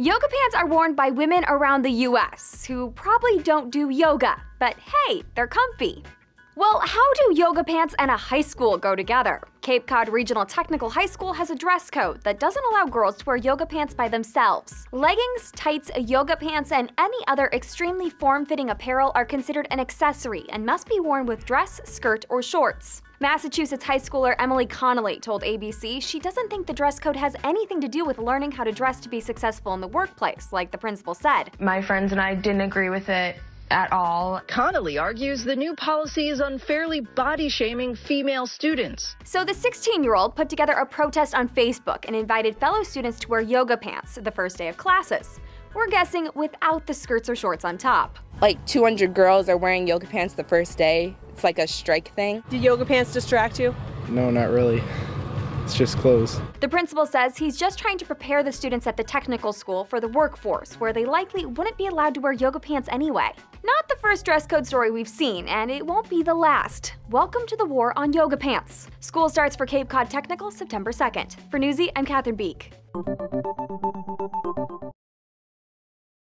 Yoga pants are worn by women around the US who probably don't do yoga, but hey, they're comfy. Well, how do yoga pants and a high school go together? Cape Cod Regional Technical High School has a dress code that doesn't allow girls to wear yoga pants by themselves. Leggings, tights, yoga pants, and any other extremely form-fitting apparel are considered an accessory and must be worn with dress, skirt, or shorts. Massachusetts high schooler Emily Connolly told ABC she doesn't think the dress code has anything to do with learning how to dress to be successful in the workplace, like the principal said. My friends and I didn't agree with it at all. Connolly argues the new policy is unfairly body-shaming female students. So the 16-year-old put together a protest on Facebook and invited fellow students to wear yoga pants the first day of classes. We're guessing without the skirts or shorts on top. Like 200 girls are wearing yoga pants the first day. It's like a strike thing. Do yoga pants distract you? No, not really. It's just clothes. The principal says he's just trying to prepare the students at the technical school for the workforce, where they likely wouldn't be allowed to wear yoga pants anyway. Not the first dress code story we've seen, and it won't be the last. Welcome to the war on yoga pants. School starts for Cape Cod Technical September 2nd. For Newsy, I'm Katherine Biek.